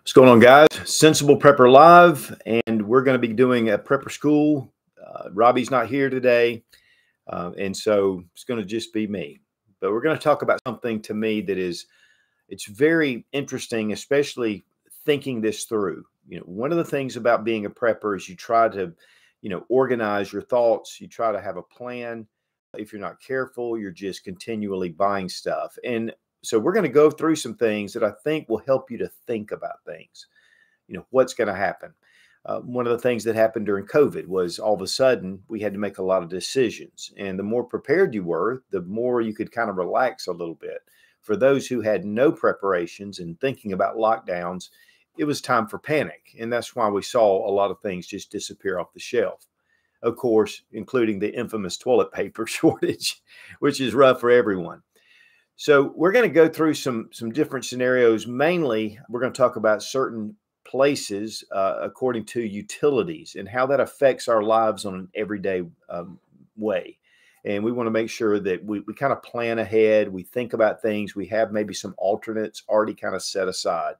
What's going on, guys? Sensible Prepper Live, and we're going to be doing a prepper school. Robbie's not here today, and so it's going to just be me. But we're going to talk about something to me that is, it's very interesting, especially thinking this through. You know, one of the things about being a prepper is you try to, you know, organize your thoughts. You try to have a plan. If you're not careful, you're just continually buying stuff. And so we're going to go through some things that I think will help you to think about things. You know, what's going to happen? One of the things that happened during COVID was all of a sudden we had to make a lot of decisions. And the more prepared you were, the more you could kind of relax a little bit. For those who had no preparations and thinking about lockdowns, it was time for panic. And that's why we saw a lot of things just disappear off the shelf. Of course, including the infamous toilet paper shortage, which is rough for everyone. So we're going to go through some different scenarios. Mainly, we're going to talk about certain places according to utilities and how that affects our lives on an everyday way. And we want to make sure that we kind of plan ahead. We think about things. We have maybe some alternates already kind of set aside.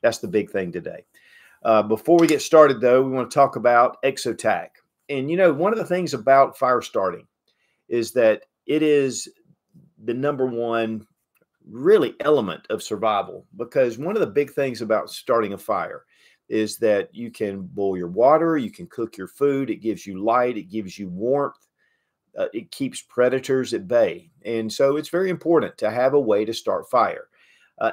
That's the big thing today. Before we get started, though, we want to talk about Exotac. And, you know, one of the things about fire starting is that it is the number one really element of survival, because one of the big things about starting a fire is that you can boil your water, you can cook your food, it gives you light, it gives you warmth, it keeps predators at bay. And so it's very important to have a way to start fire.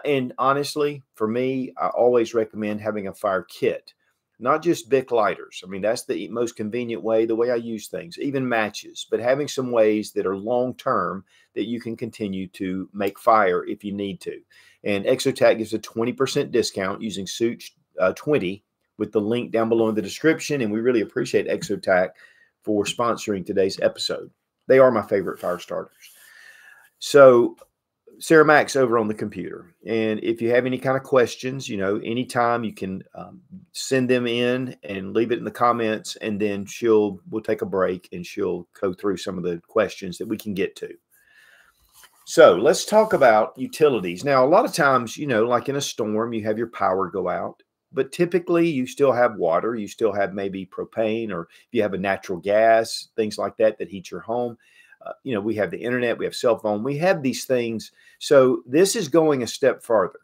And honestly, for me, I always recommend having a fire kit, not just Bic lighters. I mean, that's the most convenient way, the way I use things, even matches, but having some ways that are long-term that you can continue to make fire if you need to. And Exotac gives a 20% discount using Sootch20 with the link down below in the description. And we really appreciate Exotac for sponsoring today's episode. They are my favorite fire starters. So Sarah Max over on the computer. And if you have any kind of questions, you know, anytime you can send them in and leave it in the comments, and then we'll take a break and she'll go through some of the questions that we can get to. So let's talk about utilities. Now, a lot of times, you know, like in a storm, you have your power go out, but typically you still have water. You still have maybe propane, or if you have a natural gas, things like that, that heat your home. You know, we have the internet, we have cell phone, we have these things. So this is going a step farther.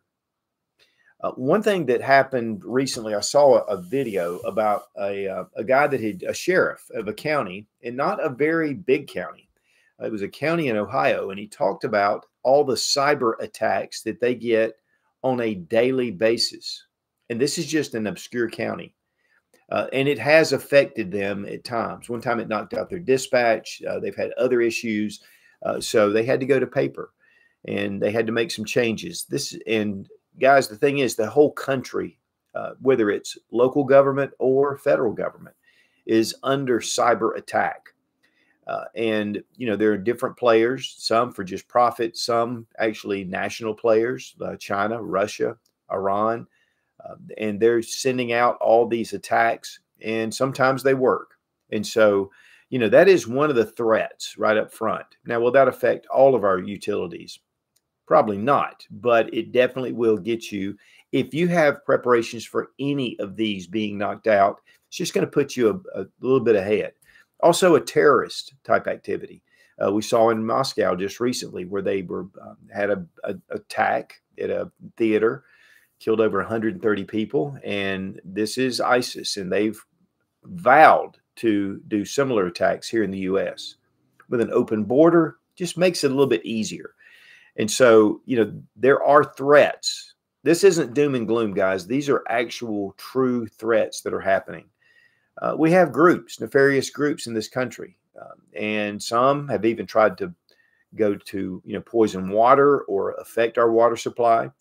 One thing that happened recently, I saw a video about a guy that had a sheriff of a county, and not a very big county. It was a county in Ohio. And he talked about all the cyber attacks that they get on a daily basis. And this is just an obscure county. And it has affected them at times. One time it knocked out their dispatch. They've had other issues. So they had to go to paper, and they had to make some changes. And guys, the thing is, the whole country, whether it's local government or federal government, is under cyber attack. And, you know, there are different players, some for just profit, some actually national players, China, Russia, Iran. And they're sending out all these attacks, and sometimes they work. And so, you know, that is one of the threats right up front. Now, will that affect all of our utilities? Probably not, but it definitely will get you. If you have preparations for any of these being knocked out, it's just going to put you a little bit ahead. Also, a terrorist type activity. We saw in Moscow just recently where they had an attack at a theater, killed over 130 people, and this is ISIS, and they've vowed to do similar attacks here in the U.S. With an open border, just makes it a little bit easier. And so, you know, there are threats. This isn't doom and gloom, guys. These are actual true threats that are happening. We have groups, nefarious groups in this country, and some have even tried to go to, you know, poison water or affect our water supply.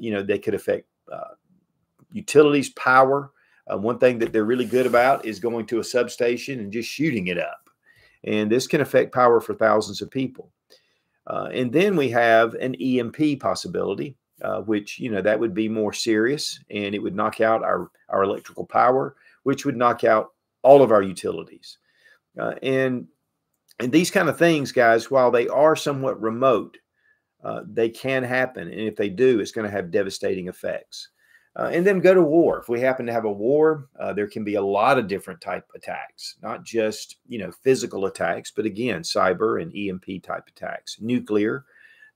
You know, they could affect utilities, power. One thing that they're really good about is going to a substation and just shooting it up. And this can affect power for thousands of people. And then we have an EMP possibility, which, you know, that would be more serious, and it would knock out our electrical power, which would knock out all of our utilities. And these kind of things, guys, while they are somewhat remote, they can happen, and if they do, it's going to have devastating effects. And then go to war. If we happen to have a war, there can be a lot of different type attacks, not just, physical attacks, but again, cyber and EMP type attacks, nuclear,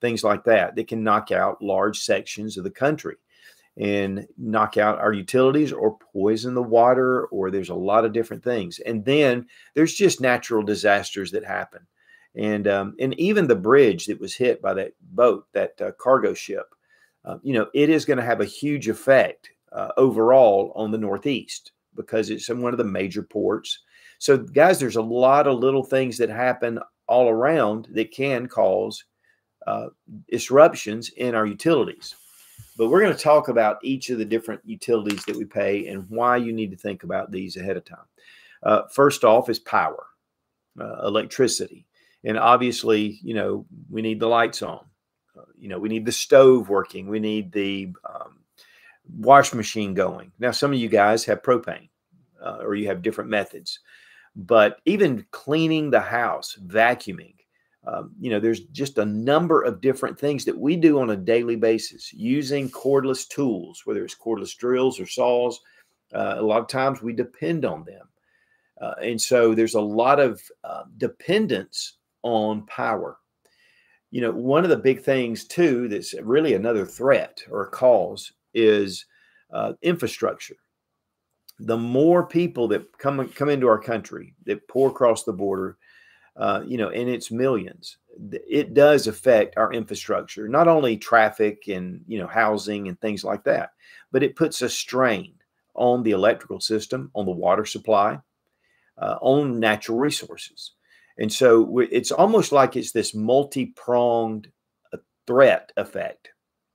things like that, that can knock out large sections of the country and knock out our utilities or poison the water, or there's a lot of different things. And then there's just natural disasters that happen. And even the bridge that was hit by that boat, that cargo ship, it is going to have a huge effect overall on the Northeast because it's one of the major ports. So, guys, there's a lot of little things that happen all around that can cause disruptions in our utilities. But we're going to talk about each of the different utilities that we pay and why you need to think about these ahead of time. First off is power, electricity. And obviously, we need the lights on. We need the stove working. We need the wash machine going. Now, some of you guys have propane or you have different methods. But even cleaning the house, vacuuming, there's just a number of different things that we do on a daily basis using cordless tools, whether it's cordless drills or saws. A lot of times we depend on them. And so there's a lot of dependence on power. One of the big things, too, that's really another threat or cause is infrastructure. The more people that come into our country that pour across the border, and it's millions, it does affect our infrastructure, not only traffic and, housing and things like that, but it puts a strain on the electrical system, on the water supply, on natural resources. And so it's almost like it's this multi-pronged threat effect.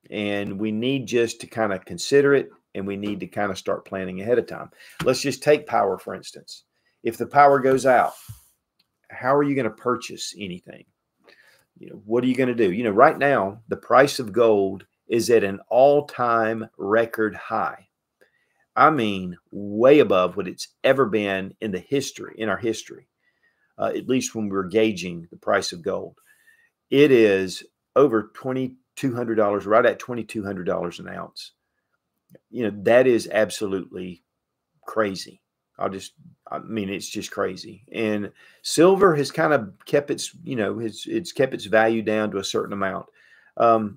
And we need just to kind of consider it, and we need to kind of start planning ahead of time. Let's just take power, for instance. If the power goes out, how are you going to purchase anything? What are you going to do? Right now, the price of gold is at an all-time record high. I mean, way above what it's ever been in the history, in our history. At least when we're gauging the price of gold, it is over $2,200, right at $2,200 an ounce. That is absolutely crazy. It's just crazy. And silver has kind of kept its, it's kept its value down to a certain amount. I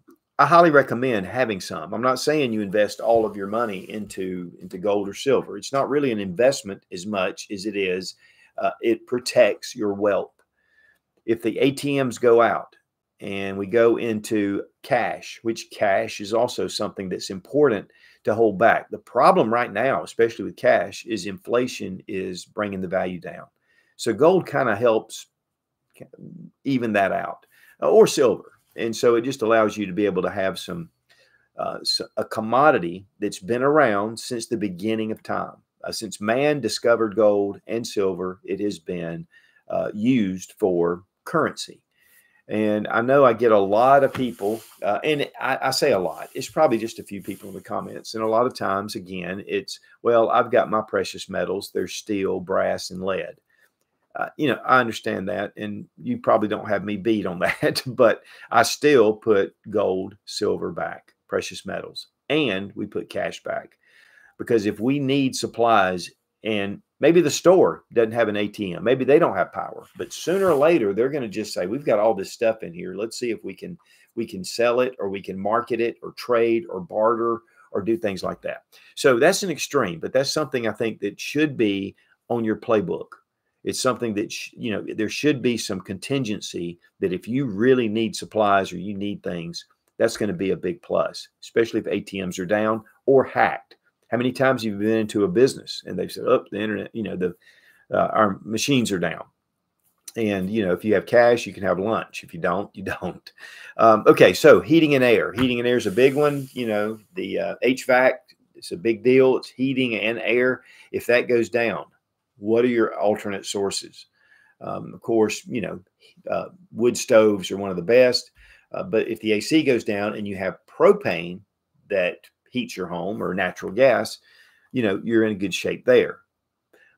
highly recommend having some. I'm not saying you invest all of your money into gold or silver. It's not really an investment as much as it is. It protects your wealth. If the ATMs go out and we go into cash, which cash is also something that's important to hold back. The problem right now, especially with cash, is inflation is bringing the value down. So gold kind of helps even that out, or silver. And so it just allows you to be able to have some a commodity that's been around since the beginning of time. Since man discovered gold and silver, it has been used for currency. And I know I get a lot of people, and I say a lot. It's probably just a few people in the comments. And a lot of times, again, it's, well, I've got my precious metals. There's steel, brass, and lead. I understand that, and you probably don't have me beat on that, but I still put gold, silver back, precious metals, and we put cash back. Because if we need supplies, and maybe the store doesn't have an ATM, maybe they don't have power, but sooner or later, they're going to just say, we've got all this stuff in here. Let's see if we can sell it, or we can market it, or trade, or barter, or do things like that. So that's an extreme, but that's something I think that should be on your playbook. It's something that, there should be some contingency that if you really need supplies or you need things, that's going to be a big plus, especially if ATMs are down or hacked. How many times have you been into a business and they've said, oh, the internet, our machines are down. And, if you have cash, you can have lunch. If you don't, you don't. Okay, so heating and air. Heating and air is a big one. The HVAC, it's a big deal. It's heating and air. If that goes down, what are your alternate sources? Of course, wood stoves are one of the best. But if the AC goes down and you have propane that heats your home, or natural gas, you're in good shape there.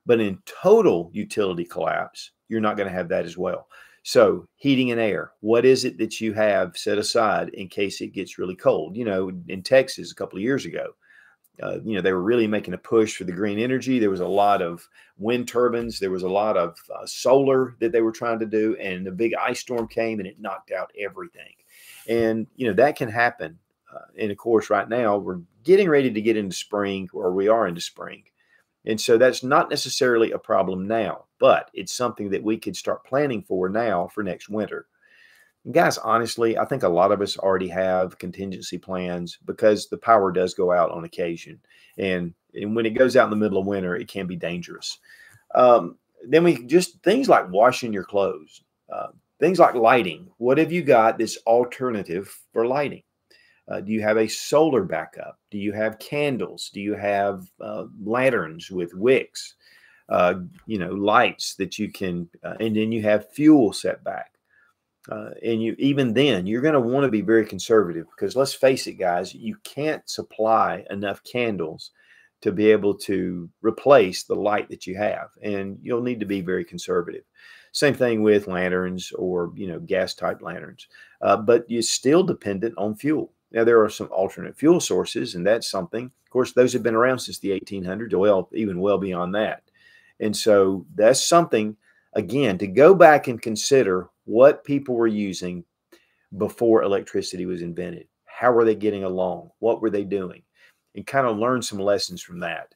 But in total utility collapse, you're not going to have that as well. So heating and air, what is it that you have set aside in case it gets really cold? In Texas a couple of years ago, you know, they were really making a push for the green energy. There was a lot of wind turbines. There was a lot of solar that they were trying to do. And the big ice storm came and it knocked out everything. And, you know, that can happen. And of course, right now we're getting ready to get into spring, or we are into spring. And so that's not necessarily a problem now, but it's something that we could start planning for now for next winter. And guys, honestly, I think a lot of us already have contingency plans because the power does go out on occasion. And when it goes out in the middle of winter, it can be dangerous. Then we just things like washing your clothes, things like lighting. What have you got this alternative for lighting? Do you have a solar backup? Do you have candles? Do you have lanterns with wicks? You know, lights that you can, and then you have fuel set back. And you even then, you're going to want to be very conservative because let's face it, guys, you can't supply enough candles to be able to replace the light that you have, and you'll need to be very conservative. Same thing with lanterns or, you know, gas-type lanterns, but you're still dependent on fuel. Now, there are some alternate fuel sources, and that's something. Of course, those have been around since the 1800s, well, even well beyond that. And so that's something, again, to go back and consider what people were using before electricity was invented. How were they getting along? What were they doing? And kind of learn some lessons from that.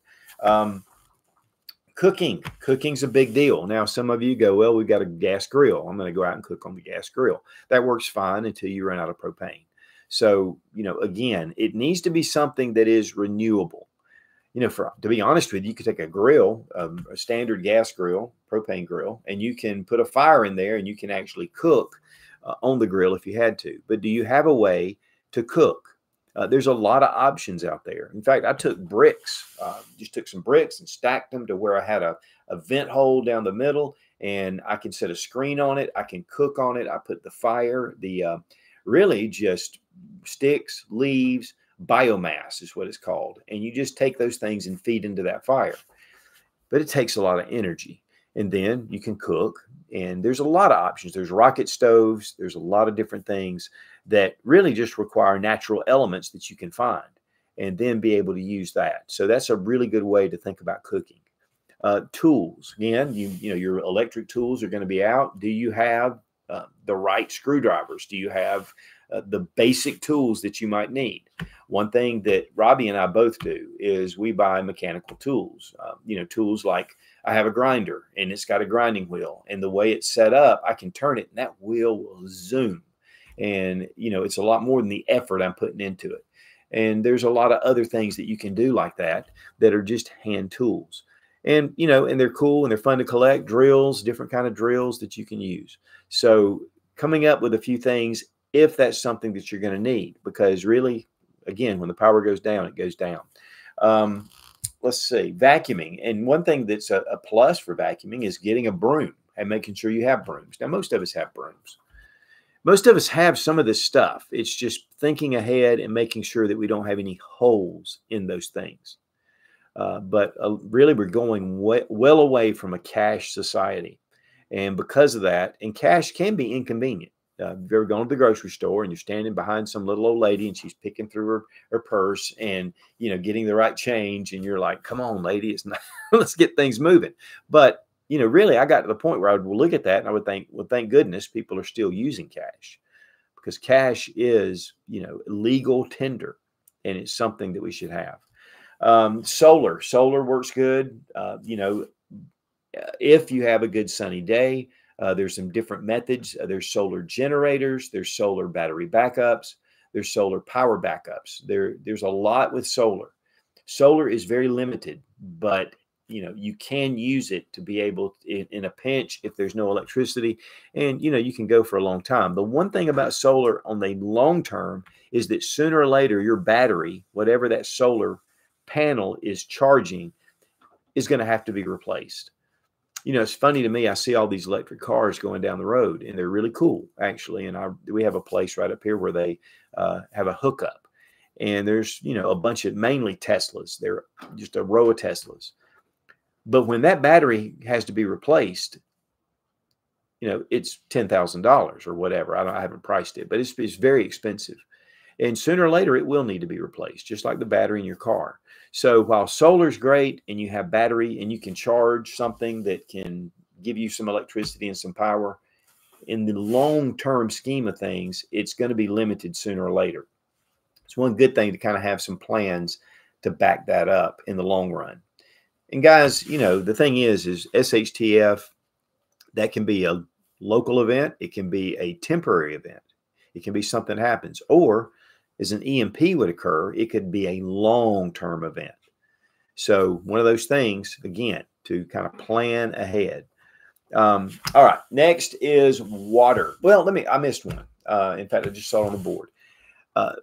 Cooking's a big deal. Now, some of you go, well, we've got a gas grill. I'm going to go out and cook on the gas grill. That works fine until you run out of propane. So, you know, again, it needs to be something that is renewable. You know, to be honest with you, you could take a grill, a standard gas grill, propane grill, and you can put a fire in there and you can actually cook on the grill if you had to. But do you have a way to cook? There's a lot of options out there. In fact, I took bricks, just took some bricks and stacked them to where I had a vent hole down the middle, and I can set a screen on it. I can cook on it. I put the fire, really just sticks, leaves, biomass is what it's called. And you just take those things and feed into that fire. But it takes a lot of energy. And then you can cook, and there's a lot of options. There's rocket stoves. There's a lot of different things that really just require natural elements that you can find and then be able to use that. So that's a really good way to think about cooking. Tools. Again, you know, your electric tools are going to be out. Do you have the right screwdrivers? Do you have the basic tools that you might need? One thing that Robbie and I both do is we buy mechanical tools, you know, tools like I have a grinder and it's got a grinding wheel, and the way it's set up, I can turn it and that wheel will zoom. And, you know, it's a lot more than the effort I'm putting into it. And there's a lot of other things that you can do like that, that are just hand tools. And, you know, and they're cool and they're fun to collect. Drills, different kind of drills that you can use. So coming up with a few things, if that's something that you're going to need, because really, again, when the power goes down, it goes down. Let's see, vacuuming. And one thing that's a plus for vacuuming is getting a broom and making sure you have brooms. Now, most of us have brooms. Most of us have some of this stuff. It's just thinking ahead and making sure that we don't have any holes in those things. But really, we're going well away from a cash society. And because of that, and cash can be inconvenient. If you're going to the grocery store and you're standing behind some little old lady and she's picking through her purse and, you know, getting the right change. And you're like, come on, lady, it's not, let's get things moving. But you know, really, I got to the point where I would look at that and I would think, well, thank goodness people are still using cash, because cash is, you know, legal tender, and it's something that we should have. Solar works good. You know, if you have a good sunny day, there's some different methods. There's solar generators. There's solar battery backups. There's solar power backups. There's a lot with solar. Solar is very limited, but you know, you can use it to be able to, in a pinch, if there's no electricity, and, you know, you can go for a long time. The one thing about solar on the long term is that sooner or later, your battery, whatever that solar panel is charging, is going to have to be replaced. You know, it's funny to me, I see all these electric cars going down the road, and they're really cool, actually. And we have a place right up here where they have a hookup, and there's, you know, a bunch of mainly Teslas. They're just a row of Teslas. But when that battery has to be replaced, you know, it's $10,000 or whatever. I haven't priced it, but it's very expensive. And sooner or later, it will need to be replaced, just like the battery in your car. So while solar's great and you have battery and you can charge something that can give you some electricity and some power, in the long-term scheme of things, it's going to be limited sooner or later. It's one good thing to kind of have some plans to back that up in the long run. And guys, you know, the thing is SHTF, that can be a local event. It can be a temporary event. It can be something that happens. Or as an EMP would occur, it could be a long-term event. So one of those things, again, to kind of plan ahead. All right, next is water. Well, I missed one. In fact, I just saw it on the board.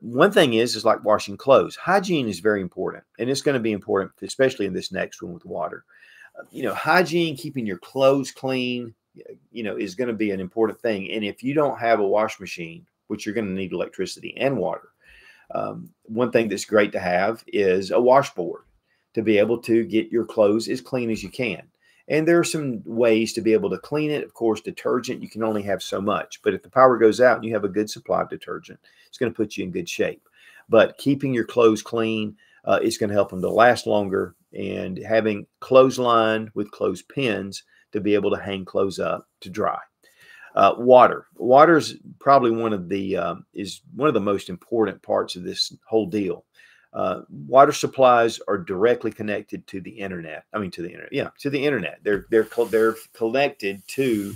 One thing is like washing clothes. Hygiene is very important, and it's going to be important, especially in this next one with water. You know, hygiene, keeping your clothes clean, you know, is going to be an important thing. And if you don't have a wash machine, which you're going to need electricity and water, one thing that's great to have is a washboard to be able to get your clothes as clean as you can. And there are some ways to be able to clean it. Of course, detergent, you can only have so much. But if the power goes out and you have a good supply of detergent, it's going to put you in good shape. But keeping your clothes clean is going to help them to last longer. And having clothesline with clothespins to be able to hang clothes up to dry. Water. Water is probably one of the most important parts of this whole deal. Water supplies are directly connected to the internet. To the internet. They're connected to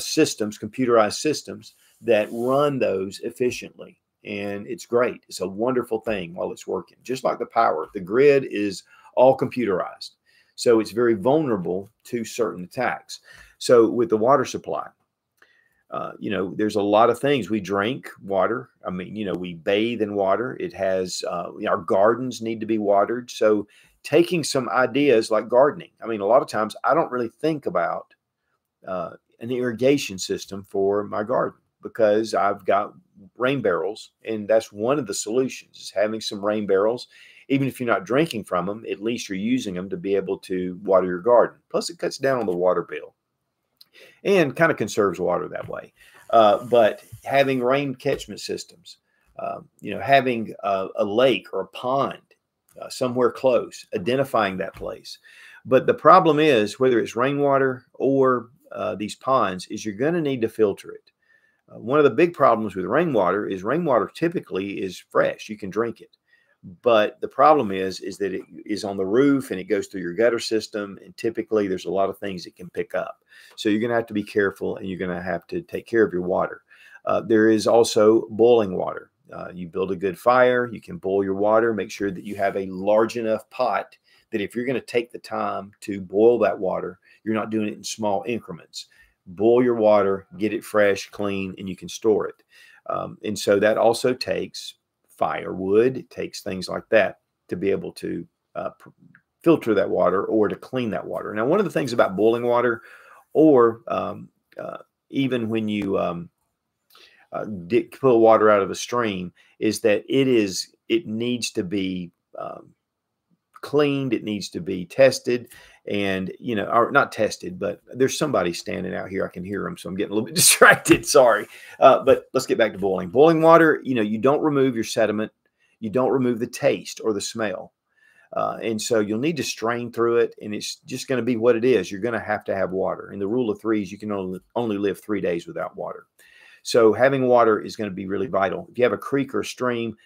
systems, computerized systems that run those efficiently, and it's great. It's a wonderful thing while it's working. Just like the power, the grid is all computerized, so it's very vulnerable to certain attacks. So with the water supply, you know, there's a lot of things. We drink water. You know, we bathe in water. It has, our gardens need to be watered. So taking some ideas like gardening. A lot of times I don't really think about an irrigation system for my garden because I've got rain barrels, and that's one of the solutions is having some rain barrels. Even if you're not drinking from them, at least you're using them to be able to water your garden. Plus it cuts down on the water bill. And kind of conserves water that way. But having rain catchment systems, you know, having a lake or a pond somewhere close, identifying that place. But the problem is, whether it's rainwater or these ponds, is you're going to need to filter it. One of the big problems with rainwater is rainwater typically is fresh. You can drink it. But the problem is that it is on the roof and it goes through your gutter system. And typically there's a lot of things it can pick up. So you're going to have to be careful, and you're going to have to take care of your water. There is also boiling water. You build a good fire, you can boil your water, make sure that you have a large enough pot that if you're going to take the time to boil that water, you're not doing it in small increments. Boil your water, get it fresh, clean, and you can store it. And so that also takes firewood. It takes things like that to be able to filter that water or to clean that water. Now, one of the things about boiling water, or even when you pull water out of a stream, is that it needs to be cleaned. It needs to be tested, and you know, or not tested, but there's somebody standing out here. I can hear them, so I'm getting a little bit distracted. Sorry, but let's get back to boiling. Boiling water, you know, you don't remove your sediment, you don't remove the taste or the smell, and so you'll need to strain through it, and it's just going to be what it is. You're going to have water, and the rule of three is you can only live 3 days without water. So having water is going to be really vital. If you have a creek or a stream,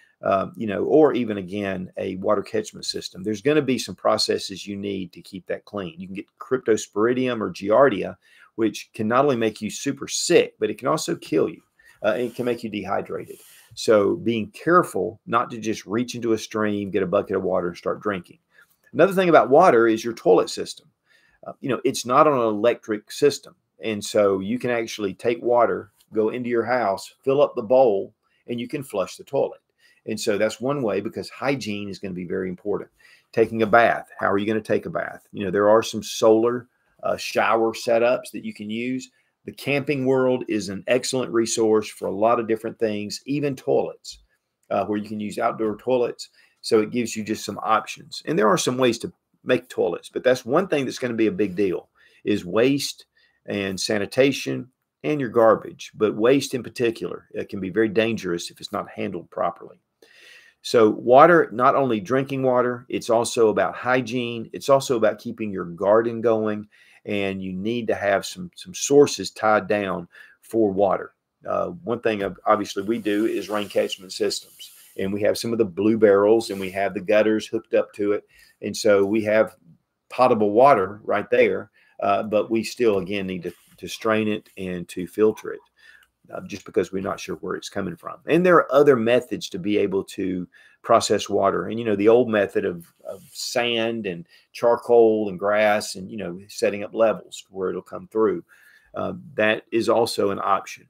you know, or even again, a water catchment system, there's going to be some processes you need to keep that clean. You can get cryptosporidium or giardia, which can not only make you super sick, but it can also kill you. It can make you dehydrated. So being careful not to just reach into a stream, get a bucket of water and start drinking. Another thing about water is your toilet system. You know, it's not on an electric system. And so you can actually take water, go into your house, fill up the bowl, and you can flush the toilet. And so that's one way, because hygiene is going to be very important. Taking a bath. How are you going to take a bath? You know, there are some solar shower setups that you can use. The camping world is an excellent resource for a lot of different things, even toilets, where you can use outdoor toilets. So it gives you just some options. And there are some ways to make toilets, but that's one thing that's going to be a big deal is waste and sanitation and your garbage. But waste in particular, it can be very dangerous if it's not handled properly. So water, not only drinking water, it's also about hygiene. It's also about keeping your garden going, and you need to have some sources tied down for water. One thing obviously we do is rain catchment systems, and we have some of the blue barrels, and we have the gutters hooked up to it. And so we have potable water right there, but we still, again, need to strain it and to filter it, just because we're not sure where it's coming from. And there are other methods to be able to process water. And, you know, the old method of sand and charcoal and grass and, you know, setting up levels where it'll come through, that is also an option.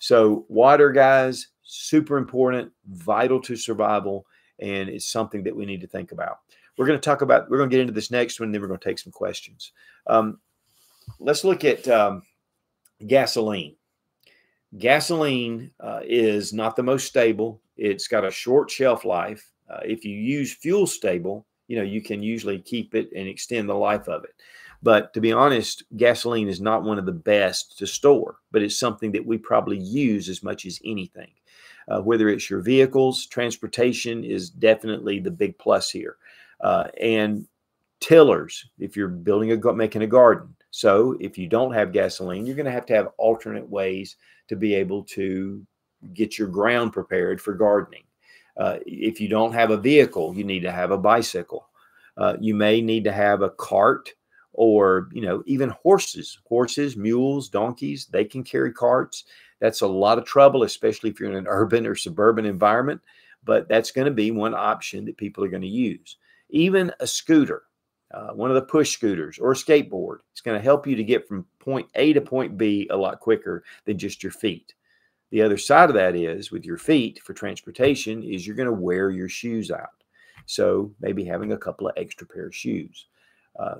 So water, guys, super important, vital to survival, and it's something that we need to think about. We're going to talk about, we're going to get into this next one, and then we're going to take some questions. Let's look at gasoline. Gasoline is not the most stable. It's got a short shelf life. If you use fuel stable, you know, you can usually keep it and extend the life of it. But to be honest, gasoline is not one of the best to store, but it's something that we probably use as much as anything. Whether it's your vehicles, transportation is definitely the big plus here. And tillers, if you're building making a garden. So if you don't have gasoline, you're going to have alternate ways to be able to get your ground prepared for gardening. If you don't have a vehicle, you need to have a bicycle. You may need to have a cart, or, you know, even horses. Horses, mules, donkeys, they can carry carts. That's a lot of trouble, especially if you're in an urban or suburban environment. But that's going to be one option that people are going to use. Even a scooter, one of the push scooters, or a skateboard. It's going to help you to get from point A to point B a lot quicker than just your feet. The other side of that is, with your feet for transportation, is you're going to wear your shoes out. So maybe having a couple of extra pair of shoes.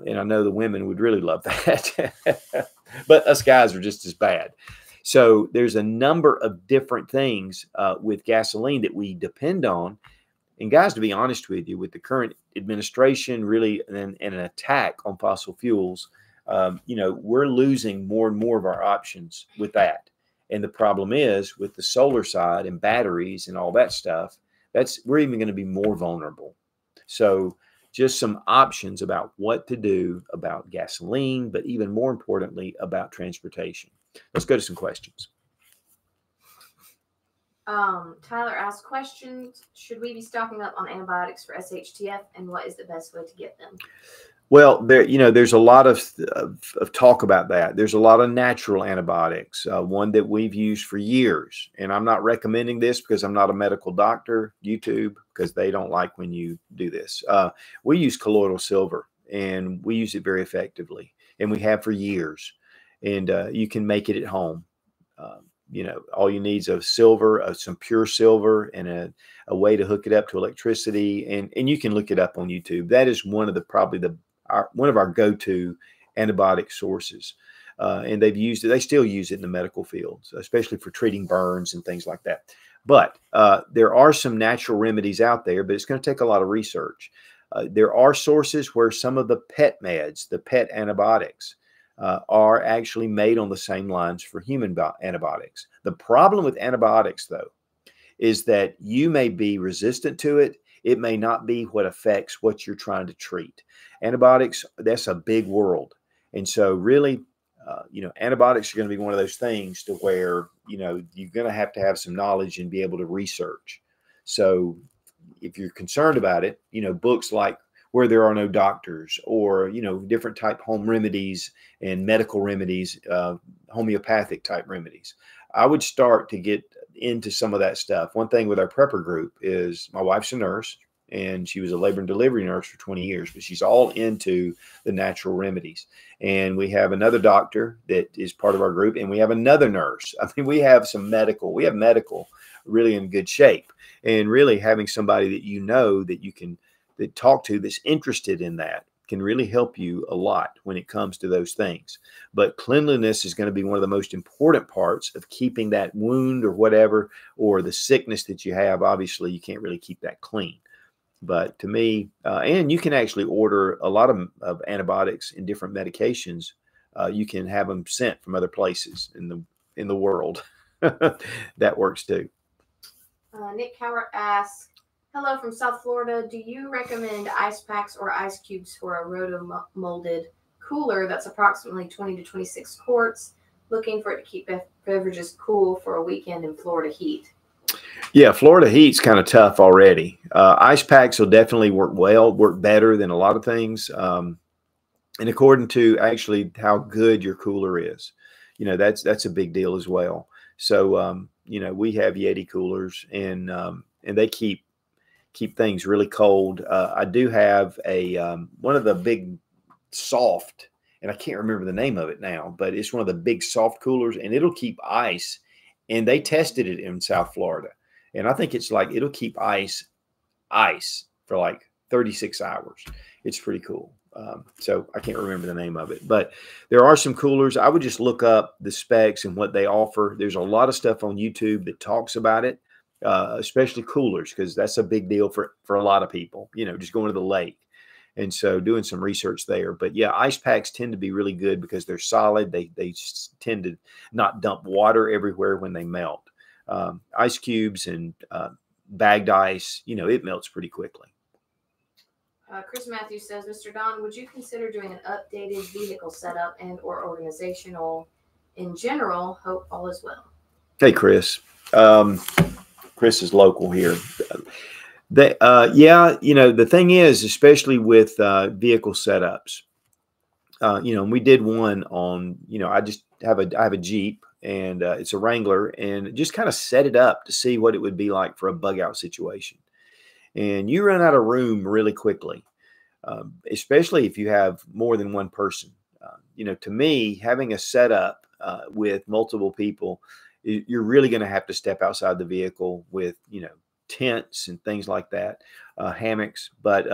And I know the women would really love that, but us guys are just as bad. So there's a number of different things with gasoline that we depend on. And guys, to be honest with you, with the current administration really and an attack on fossil fuels, you know, we're losing more and more of our options with that. And the problem is with the solar side and batteries and all that stuff, we're even going to be more vulnerable. So just some options about what to do about gasoline, but even more importantly, about transportation. Let's go to some questions. Tyler asked questions. Should we be stocking up on antibiotics for SHTF, and what is the best way to get them? Well, there's a lot of talk about that. There's a lot of natural antibiotics, one that we've used for years. And I'm not recommending this because I'm not a medical doctor, YouTube, because they don't like when you do this. We use colloidal silver, and we use it very effectively. And we have for years. And you can make it at home. You know, all you need is some pure silver, and a way to hook it up to electricity. And you can look it up on YouTube. That is one of the one of our go-to antibiotic sources, and they've used it. They still use it in the medical fields, especially for treating burns and things like that. But there are some natural remedies out there, but it's going to take a lot of research. There are sources where some of the pet meds, the pet antibiotics, are actually made on the same lines for human antibiotics. The problem with antibiotics, though, is that you may be resistant to it. It may not be what affects what you're trying to treat. Antibiotics, that's a big world. And so really, you know, antibiotics are going to be one of those things to where, you know, you're going to have some knowledge and be able to research. So if you're concerned about it, you know, books like Where There Are No Doctors, or, you know, different type home remedies and medical remedies, homeopathic type remedies, I would start to get into some of that stuff. One thing with our prepper group is my wife's a nurse, and she was a labor and delivery nurse for 20 years, but she's all into the natural remedies. And we have another doctor that is part of our group, and we have another nurse. I mean, we have medical really in good shape, and really having somebody that you know that you can talk to that's interested in that can really help you a lot when it comes to those things. But cleanliness is going to be one of the most important parts of keeping that wound or whatever, or the sickness that you have. Obviously, you can't really keep that clean. But to me, and you can actually order a lot of antibiotics and different medications. You can have them sent from other places in the world. That works too. Nick Coward asks, Hello from South Florida. Do you recommend ice packs or ice cubes for a roto-molded cooler that's approximately 20 to 26 quarts? Looking for it to keep beverages cool for a weekend in Florida heat. Yeah, Florida heat's kind of tough already. Ice packs will definitely work well, work better than a lot of things. And according to actually how good your cooler is, you know, that's a big deal as well. So, you know, we have Yeti coolers and they keep things really cold. I do have a, one of the big soft, and I can't remember the name of it now, but it's one of the big soft coolers and it'll keep ice. And they tested it in South Florida. And I think it's like, it'll keep ice for like 36 hours. It's pretty cool. So I can't remember the name of it, but there are some coolers. I would just look up the specs and what they offer. There's a lot of stuff on YouTube that talks about it, especially coolers, because that's a big deal for a lot of people, you know, just going to the lake. And so doing some research there. But yeah, ice packs tend to be really good because they're solid. They tend to not dump water everywhere when they melt. Ice cubes and bagged ice, you know, it melts pretty quickly. Chris Matthews says, Mr. Don, would you consider doing an updated vehicle setup and or organizational in general? Hope all is well. Hey, Chris. Chris is local here. Yeah, you know, the thing is, especially with vehicle setups, you know, and we did one on, you know, I have a Jeep and it's a Wrangler, and just kind of set it up to see what it would be like for a bug out situation. And you run out of room really quickly, especially if you have more than one person. You know, to me, having a setup with multiple people, you're really going to have to step outside the vehicle with, you know, tents and things like that, hammocks. But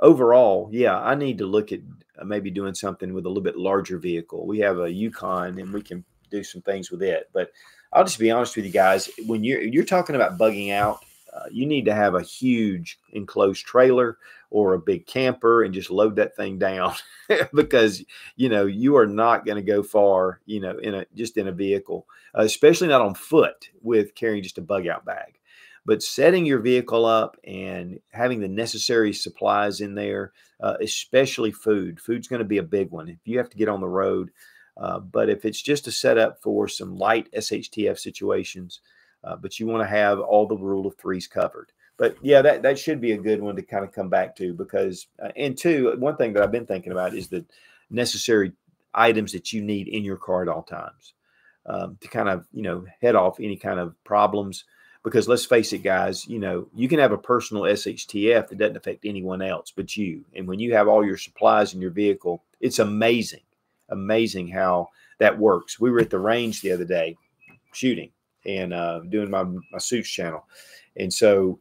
overall, yeah, I need to look at maybe doing something with a little bit larger vehicle. We have a Yukon and we can do some things with it. But I'll just be honest with you guys, when you're talking about bugging out, you need to have a huge enclosed trailer or a big camper and just load that thing down because, you know, you are not going to go far, you know, just in a vehicle, especially not on foot with carrying just a bug out bag. But setting your vehicle up and having the necessary supplies in there, especially food. Food's going to be a big one if you have to get on the road. But if it's just a setup for some light SHTF situations, but you want to have all the rule of threes covered. But yeah, that should be a good one to kind of come back to because, and two, one thing that I've been thinking about is the necessary items that you need in your car at all times to kind of, you know, head off any kind of problems. Because let's face it, guys, you know, you can have a personal SHTF that doesn't affect anyone else but you. And when you have all your supplies in your vehicle, it's amazing how that works. We were at the range the other day shooting and doing my Sootch channel. And so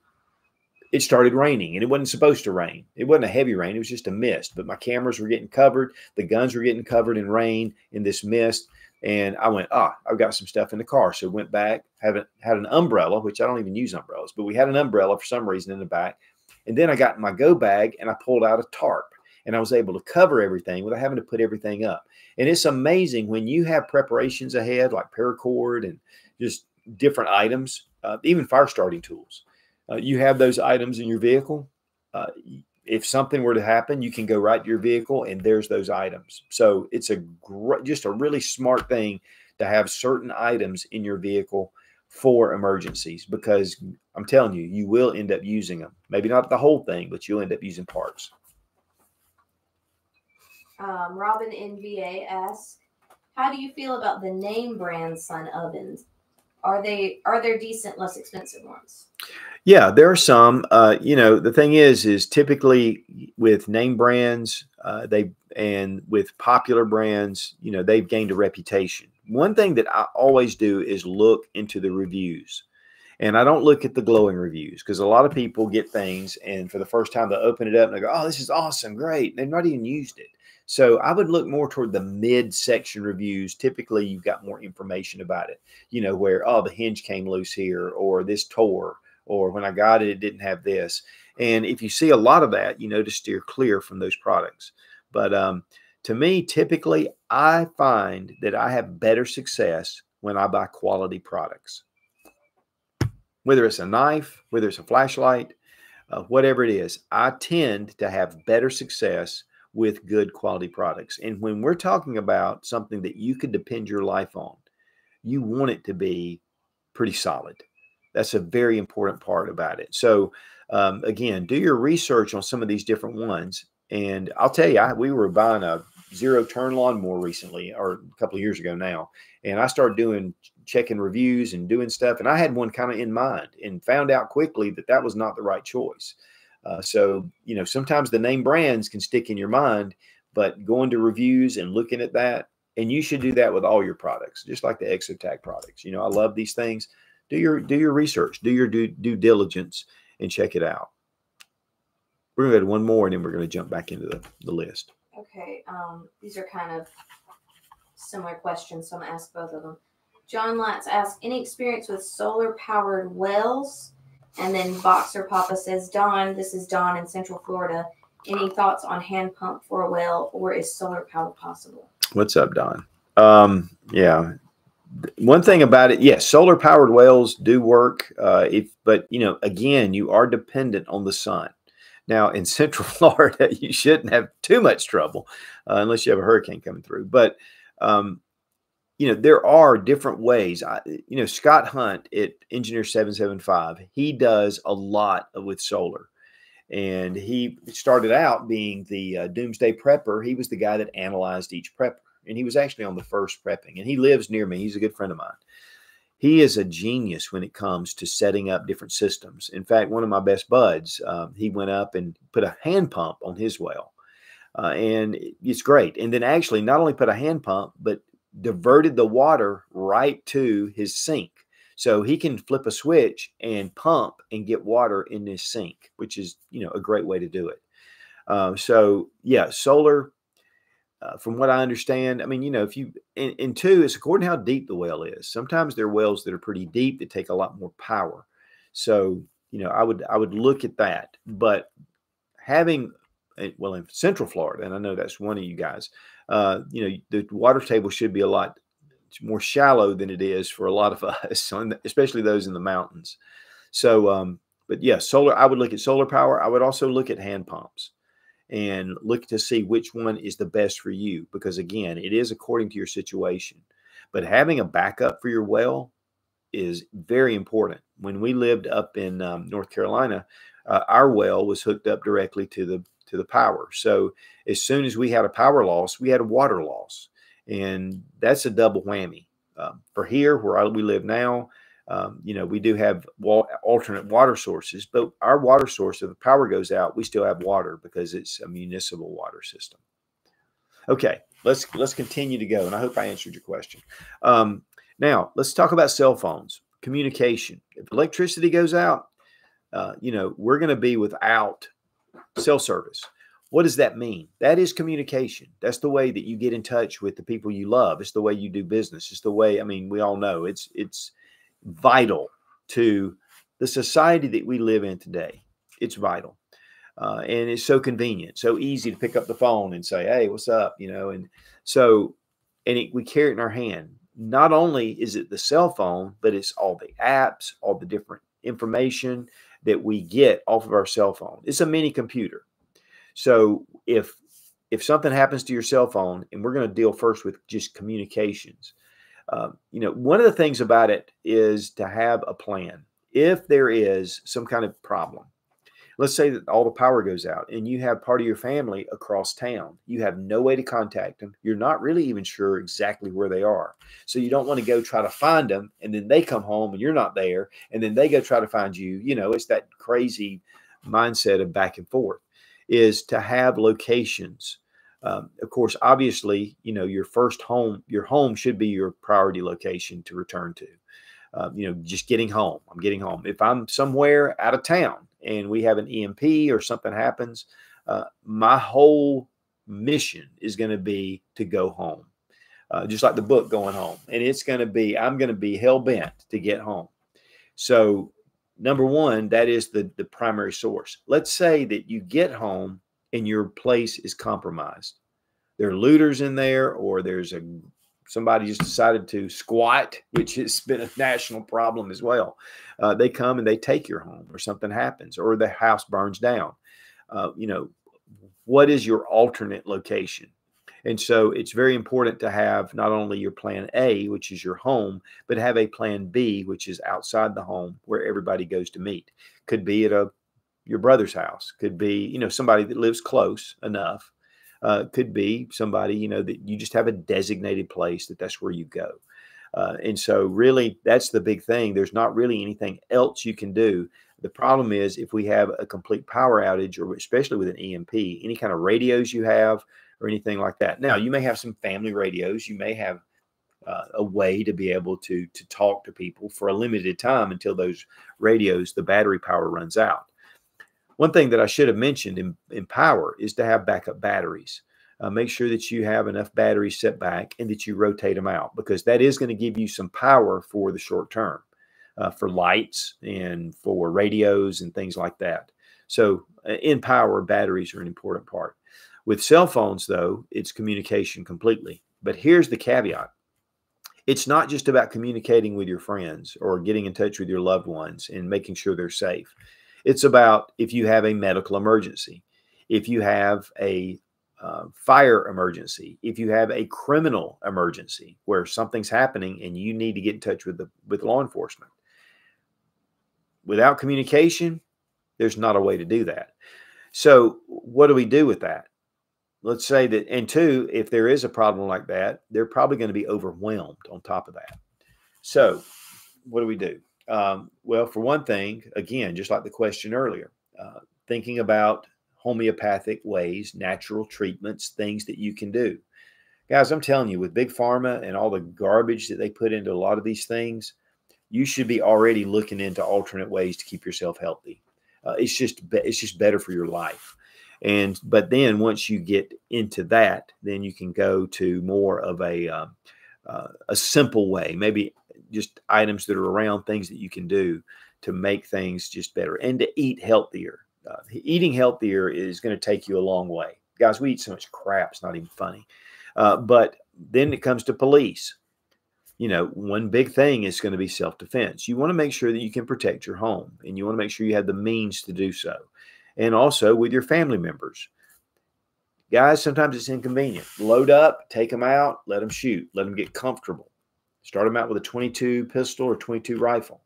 it started raining, and it wasn't supposed to rain. It wasn't a heavy rain. It was just a mist. But my cameras were getting covered. The guns were getting covered in rain in this mist. And I went, I've got some stuff in the car. So went back, had an umbrella, which I don't even use umbrellas, but we had an umbrella for some reason in the back. And then I got in my go bag and I pulled out a tarp and I was able to cover everything without having to put everything up. And it's amazing when you have preparations ahead, like paracord and just different items, even fire starting tools. You have those items in your vehicle. If something were to happen, you can go right to your vehicle and there's those items. So it's just a really smart thing to have certain items in your vehicle for emergencies, because I'm telling you, you will end up using them. Maybe not the whole thing, but you'll end up using parts. Robin NVA asks, how do you feel about the name brand Sun ovens? Are there decent, less expensive ones? Yeah, there are some. You know, the thing is typically with name brands, and with popular brands, you know, they've gained a reputation. One thing that I always do is look into the reviews, and I don't look at the glowing reviews because a lot of people get things and for the first time they open it up and they go, "Oh, this is awesome, great." They've not even used it. So I would look more toward the mid-section reviews. Typically, you've got more information about it, you know, where, oh, the hinge came loose here, or this tore, or when I got it, it didn't have this. And if you see a lot of that, you know, to steer clear from those products. But to me, typically, I find that I have better success when I buy quality products. Whether it's a knife, whether it's a flashlight, whatever it is, I tend to have better success with good quality products. And when we're talking about something that you can depend your life on, you want it to be pretty solid. That's a very important part about it. So again, do your research on some of these different ones. And I'll tell you, we were buying a zero turn lawnmower recently, or a couple of years ago now. And I started checking reviews and doing stuff. And I had one kind of in mind and found out quickly that that was not the right choice. So, you know, sometimes the name brands can stick in your mind, but going to reviews and looking at that, and you should do that with all your products, just like the Exotac products. You know, I love these things. Do your research, do your due diligence, and check it out. We're going to go to one more, and then we're going to jump back into the list. Okay. These are kind of similar questions, so I'm going to ask both of them. John Lutz asks, any experience with solar-powered wells? And then Boxer Papa says, Don, this is Don in Central Florida. Any thoughts on hand pump for a well, or is solar power possible? What's up, Don? Yeah. One thing about it, yes, solar powered wells do work. But you know, again, you are dependent on the sun. Now in Central Florida, you shouldn't have too much trouble unless you have a hurricane coming through. But, you know, there are different ways. You know, Scott Hunt at Engineer 775, he does a lot with solar. And he started out being the doomsday prepper. He was the guy that analyzed each prepper. And he was actually on the first prepping. And he lives near me. He's a good friend of mine. He is a genius when it comes to setting up different systems. In fact, one of my best buds, he went up and put a hand pump on his well. And it's great. And then actually not only put a hand pump, but diverted the water right to his sink. So he can flip a switch and pump and get water in his sink, which is, you know, a great way to do it. So yeah, solar, from what I understand, I mean, you know, if you, and two, it's according to how deep the well is. Sometimes there are wells that are pretty deep that take a lot more power. So, you know, I would look at that, but having, well, in Central Florida, and I know that's one of you guys, you know, the water table should be a lot more shallow than it is for a lot of us, especially those in the mountains. So, but yeah, solar, I would look at solar power. I would also look at hand pumps and look to see which one is the best for you, because again, it is according to your situation, but having a backup for your well is very important. When we lived up in North Carolina, our well was hooked up directly to the power. So as soon as we had a power loss, we had a water loss. And that's a double whammy. For here, where we live now, you know, we do have alternate water sources, but our water source, if the power goes out, we still have water because it's a municipal water system. Okay, let's continue to go. And I hope I answered your question. Now, let's talk about cell phones, communication. If electricity goes out, you know, we're going to be without cell service. What does that mean? That is communication. That's the way that you get in touch with the people you love. It's the way you do business. It's the way, I mean, we all know it's vital to the society that we live in today. It's vital. And it's so convenient, so easy to pick up the phone and say, hey, what's up? You know, and so, and we carry it in our hand. Not only is it the cell phone, but it's all the apps, all the different information that we get off of our cell phone. It's a mini computer. So if something happens to your cell phone, and we're going to deal first with just communications, you know, one of the things about it is to have a plan. If there is some kind of problem, let's say that all the power goes out and you have part of your family across town, you have no way to contact them. You're not really even sure exactly where they are. So you don't want to go try to find them. And then they come home and you're not there. And then they go try to find you. You know, it's that crazy mindset of back and forth. Is to have locations. Of course, obviously, you know, your first home, your home should be your priority location to return to. You know, just getting home. I'm getting home. If I'm somewhere out of town and we have an EMP or something happens, my whole mission is going to be to go home. Just like the book Going Home. And it's going to be, I'm going to be hell bent to get home. So number one, that is the primary source. Let's say that you get home and your place is compromised. There are looters in there, or there's a somebody just decided to squat, which has been a national problem as well. They come and they take your home, or something happens, or the house burns down. You know, what is your alternate location? And so it's very important to have not only your plan A, which is your home, but have a plan B, which is outside the home where everybody goes to meet. Could be at your brother's house, could be, you know, somebody that lives close enough, could be somebody, you know, that you just have a designated place that that's where you go. And so really that's the big thing. There's not really anything else you can do. The problem is if we have a complete power outage, or especially with an EMP, any kind of radios you have, or anything like that. Now, you may have some family radios. You may have a way to be able to talk to people for a limited time until those radios, the battery power runs out. One thing that I should have mentioned in power is to have backup batteries. Make sure that you have enough batteries set back and that you rotate them out, because that is going to give you some power for the short term, for lights and for radios and things like that. So in power, batteries are an important part. With cell phones, though, it's communication completely. But here's the caveat. It's not just about communicating with your friends or getting in touch with your loved ones and making sure they're safe. It's about if you have a medical emergency, if you have a fire emergency, if you have a criminal emergency where something's happening and you need to get in touch with law enforcement. Without communication, there's not a way to do that. So what do we do with that? Let's say that, and two, if there is a problem like that, they're probably going to be overwhelmed on top of that. So what do we do? Well, for one thing, again, just like the question earlier, thinking about homeopathic ways, natural treatments, things that you can do. Guys, I'm telling you, with Big Pharma and all the garbage that they put into a lot of these things, you should be already looking into alternate ways to keep yourself healthy. It's just better for your life. But then once you get into that, then you can go to more of a simple way, maybe just items that are around, things that you can do to make things just better and to eat healthier. Eating healthier is going to take you a long way. Guys, we eat so much crap, it's not even funny. But then it comes to police. You know, one big thing is going to be self-defense. You want to make sure that you can protect your home, and you want to make sure you have the means to do so. And also with your family members. Guys, sometimes it's inconvenient. Load up, take them out, let them shoot, let them get comfortable. Start them out with a .22 pistol or .22 rifle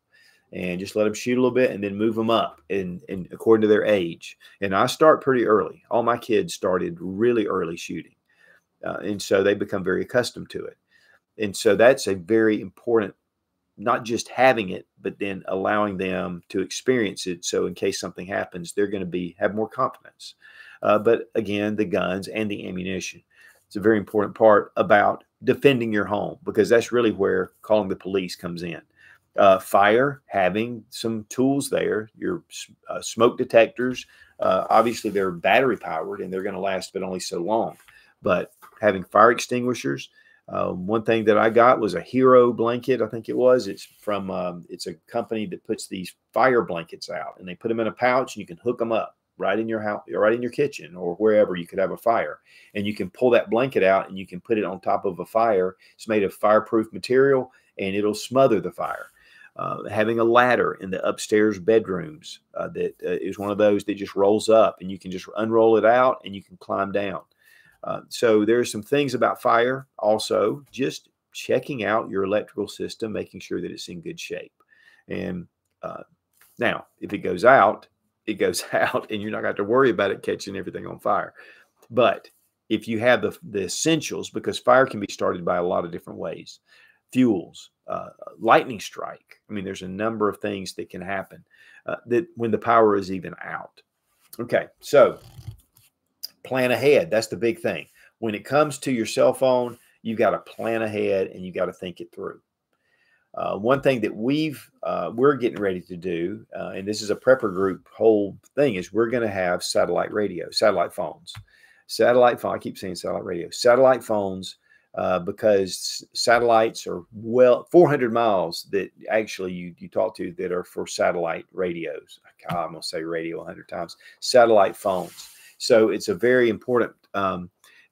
and just let them shoot a little bit and then move them up and according to their age. And I start pretty early. All my kids started really early shooting. And so they become very accustomed to it. And so that's a very important thing. Not just having it, but then allowing them to experience it. So in case something happens, they're going to have more confidence. But again, the guns and the ammunition. It's a very important part about defending your home, because that's really where calling the police comes in. Fire, having some tools there, your smoke detectors. Obviously, they're battery powered and they're going to last, but only so long. But having fire extinguishers. One thing that I got was a Hero blanket. I think it was. It's from it's a company that puts these fire blankets out, and they put them in a pouch, and you can hook them up right in your house, or right in your kitchen, or wherever you could have a fire. And you can pull that blanket out, and you can put it on top of a fire. It's made of fireproof material, and it'll smother the fire. Having a ladder in the upstairs bedrooms that is one of those that just rolls up, and you can just unroll it out, and you can climb down. So there are some things about fire. Also, just checking out your electrical system, making sure that it's in good shape. And now, if it goes out, it goes out, and you're not going to have to worry about it catching everything on fire. But if you have the essentials, because fire can be started by a lot of different ways, fuels, lightning strike. I mean, there's a number of things that can happen that when the power is even out. Okay, so plan ahead. That's the big thing. When it comes to your cell phone, you've got to plan ahead and you got to think it through. One thing that we're getting ready to do, and this is a prepper group whole thing, is we're going to have satellite radio, satellite phones. I keep saying satellite radio, satellite phones, because satellites are, well, 400 miles that actually you talk to that are for satellite radios. God, I'm going to say radio 100 times. Satellite phones. So it's a very important,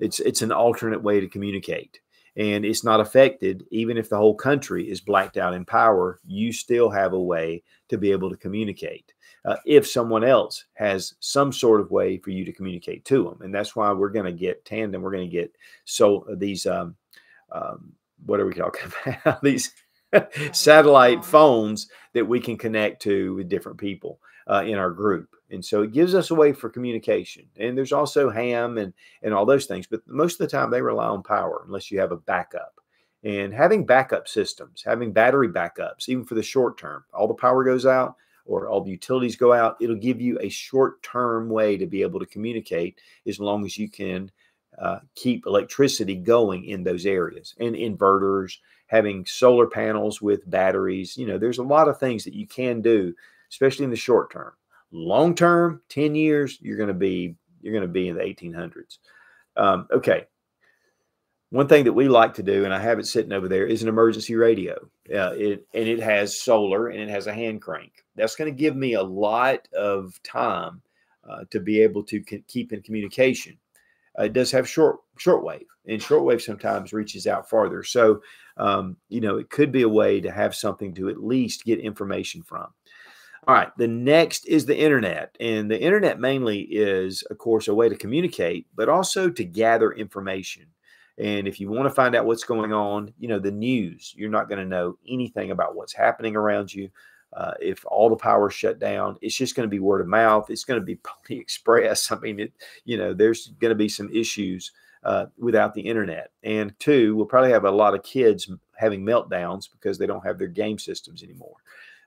it's an alternate way to communicate. and it's not affected. Even if the whole country is blacked out in power, you still have a way to be able to communicate if someone else has some sort of way for you to communicate to them. And that's why we're going to get tandem. We're going to get so these what are we talking about? These satellite phones that we can connect to with different people in our group. And so it gives us a way for communication. And there's also ham and all those things. But most of the time, they rely on power unless you have a backup. And having backup systems, having battery backups, even for the short term, all the power goes out or all the utilities go out, it'll give you a short-term way to be able to communicate as long as you can keep electricity going in those areas. And inverters, having solar panels with batteries. You know, there's a lot of things that you can do, especially in the short term. Long term, 10 years, you're going to be in the 1800s. Okay. One thing that we like to do, and I have it sitting over there, is an emergency radio. And it has solar and it has a hand crank. That's going to give me a lot of time to be able to keep in communication. It does have shortwave, and shortwave sometimes reaches out farther. So, you know, it could be a way to have something to at least get information from. All right, the next is the internet. And the internet mainly is, of course, a way to communicate, but also to gather information. And if you want to find out what's going on, you know, the news, you're not going to know anything about what's happening around you. If all the power is shut down, it's just going to be word of mouth. It's going to be Pony Express. I mean, you know, there's going to be some issues without the internet. And two, we'll probably have a lot of kids having meltdowns because they don't have their game systems anymore.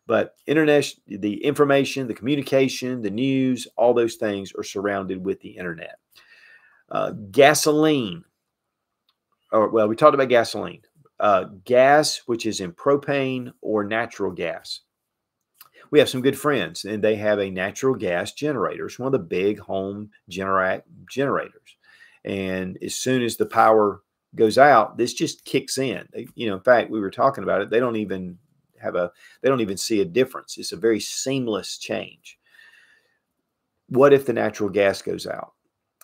But internet, the information, the communication, the news, all those things are surrounded with the internet. Gasoline. Or, well, we talked about gasoline. Gas, which is in propane or natural gas. We have some good friends, and they have a natural gas generator. It's one of the big home generators. And as soon as the power goes out, this just kicks in. You know, in fact, we were talking about it. They don't even... they don't even see a difference. It's a very seamless change. What if the natural gas goes out?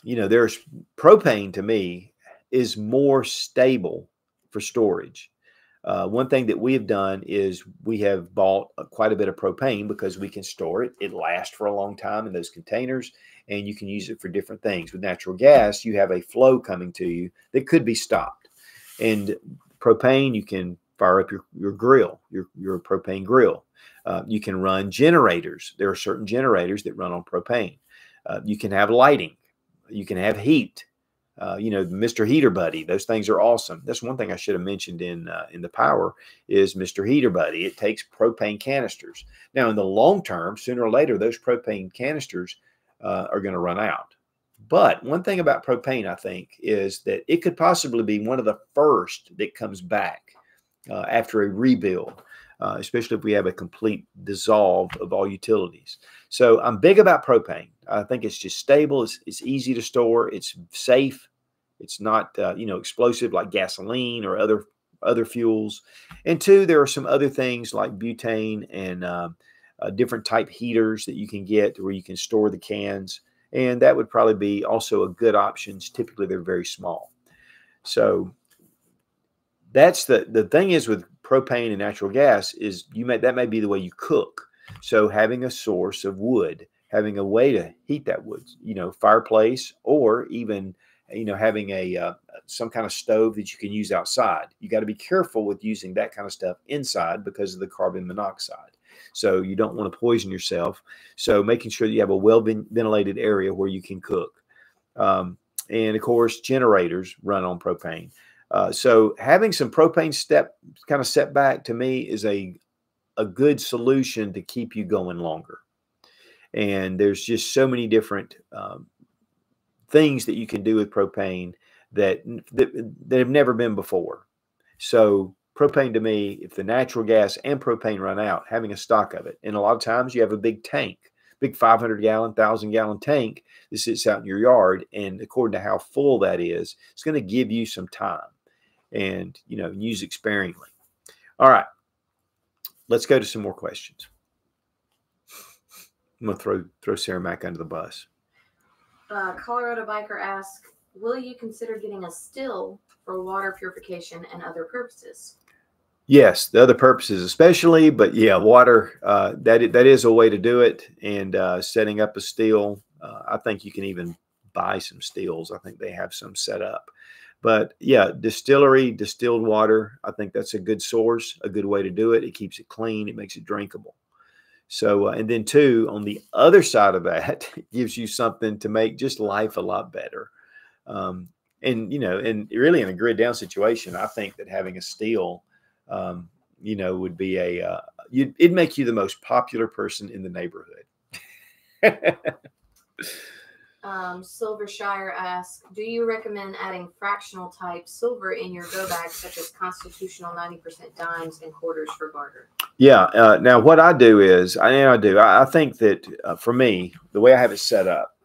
You know, there's propane to me is more stable for storage. One thing that we have done is we have bought quite a bit of propane because we can store it. It lasts for a long time in those containers, and you can use it for different things. With natural gas, you have a flow coming to you that could be stopped. And propane, you can fire up your grill, your propane grill. You can run generators. There are certain generators that run on propane. You can have lighting. You can have heat. You know, Mr. Heater Buddy, those things are awesome. That's one thing I should have mentioned in the power is Mr. Heater Buddy. It takes propane canisters. Now, in the long term, sooner or later, those propane canisters are going to run out. But one thing about propane, I think, is that it could possibly be one of the first that comes back. After a rebuild, especially if we have a complete dissolve of all utilities. So I'm big about propane. I think it's just stable. It's easy to store. It's safe. It's not, you know, explosive like gasoline or other fuels. And two, there are some other things like butane and different type heaters that you can get where you can store the cans. And that would probably be also a good option. Typically, they're very small. So that's the thing is with propane and natural gas is that may be the way you cook. So having a source of wood, having a way to heat that wood, you know, fireplace, or even, you know, having a some kind of stove that you can use outside. You got to be careful with using that kind of stuff inside because of the carbon monoxide. So you don't want to poison yourself. So making sure that you have a well ventilated area where you can cook. And of course, generators run on propane. So having some propane setback to me is a good solution to keep you going longer. And there's just so many different things that you can do with propane that have never been before. So propane to me, if the natural gas and propane run out, having a stock of it. And a lot of times you have a big tank, big 500-gallon, 1,000-gallon tank that sits out in your yard. And according to how full that is, it's going to give you some time. And, you know, use it sparingly. All right. Let's go to some more questions. I'm going to throw Sarah Mack under the bus. Colorado Biker asks, will you consider getting a still for water purification and other purposes? Yes, the other purposes especially, but yeah, water, that is a way to do it. And setting up a still, I think you can even buy some stills. I think they have some set up. But yeah, distillery, distilled water, I think that's a good source, a good way to do it. It keeps it clean. It makes it drinkable. So, and then two, on the other side of that, it gives you something to make just life a lot better. And, you know, and really in a grid down situation, I think that having a still, you know, would be a, it'd make you the most popular person in the neighborhood. Silvershire asks, do you recommend adding fractional type silver in your go bag, such as constitutional 90% dimes and quarters for barter? Yeah. Now what I do is, I think that for me, the way I have it set up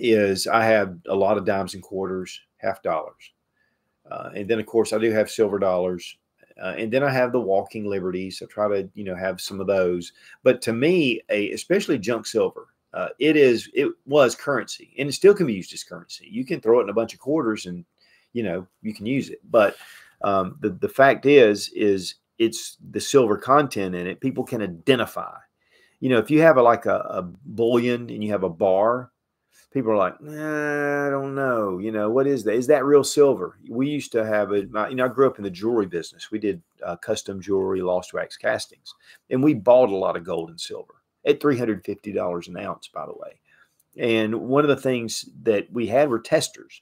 is I have a lot of dimes and quarters, half dollars. And then of course I do have silver dollars. And then I have the walking liberties. I try to, you know, have some of those, but to me, especially junk silver, it was currency, and it still can be used as currency. You can throw it in a bunch of quarters and, you know, you can use it. But the fact is it's the silver content in it. People can identify, you know, if you have like a bullion and you have a bar, people are like, nah, I don't know. You know, what is that? Is that real silver? We used to have it. You know, I grew up in the jewelry business. We did custom jewelry, lost wax castings, and we bought a lot of gold and silver at $350 an ounce, by the way. And one of the things that we had were testers.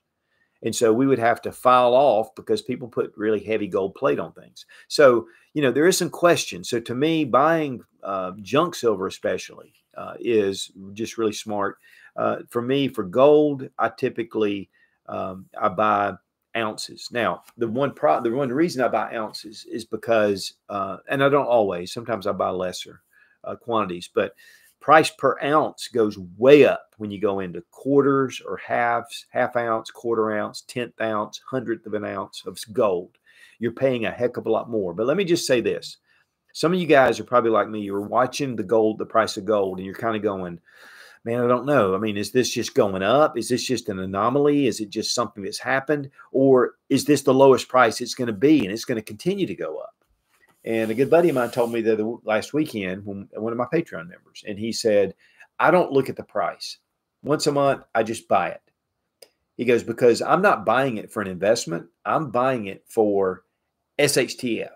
And so we would have to file off because people put really heavy gold plate on things. So, you know, there is some question. So to me, buying junk silver especially is just really smart. For me, for gold, I typically, I buy ounces. Now, the one reason I buy ounces is because, and I don't always, sometimes I buy lesser quantities, but price per ounce goes way up when you go into quarters or halves, half ounce, quarter ounce, tenth ounce, hundredth of an ounce of gold. You're paying a heck of a lot more. But let me just say this. Some of you guys are probably like me. You're watching the gold, the price of gold, and you're kind of going, man, I don't know. I mean, is this just going up? Is this just an anomaly? Is it just something that's happened? Or is this the lowest price it's going to be, and it's going to continue to go up? And a good buddy of mine told me that last weekend, one of my Patreon members, and he said, I don't look at the price. Once a month, I just buy it. He goes, because I'm not buying it for an investment. I'm buying it for SHTF,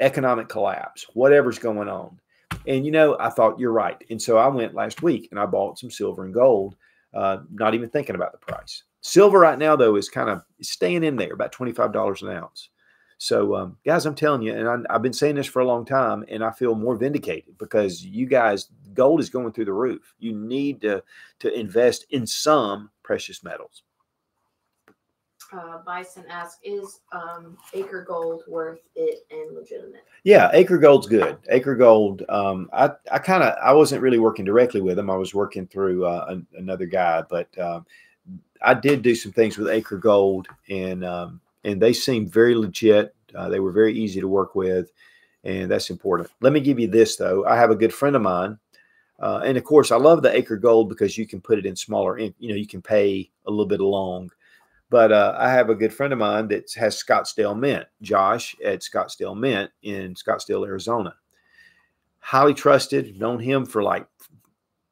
economic collapse, whatever's going on. And, you know, I thought, you're right. And so I went last week and I bought some silver and gold, not even thinking about the price. Silver right now, though, is kind of staying in there, about $25 an ounce. So, guys, I'm telling you, and I've been saying this for a long time, and I feel more vindicated because you guys, gold is going through the roof. You need to invest in some precious metals. Bison asks, is Acre Gold worth it and legitimate? Yeah, Acre Gold's good. Acre Gold, I wasn't really working directly with them. I was working through another guy, but I did do some things with Acre Gold, and they seemed very legit. They were very easy to work with, and that's important. Let me give you this, though. I have a good friend of mine. And, of course, I love the Acre Gold because you can put it in smaller, you know, you can pay a little bit along. But I have a good friend of mine that has Scottsdale Mint, Josh at Scottsdale Mint in Scottsdale, Arizona. Highly trusted, known him for like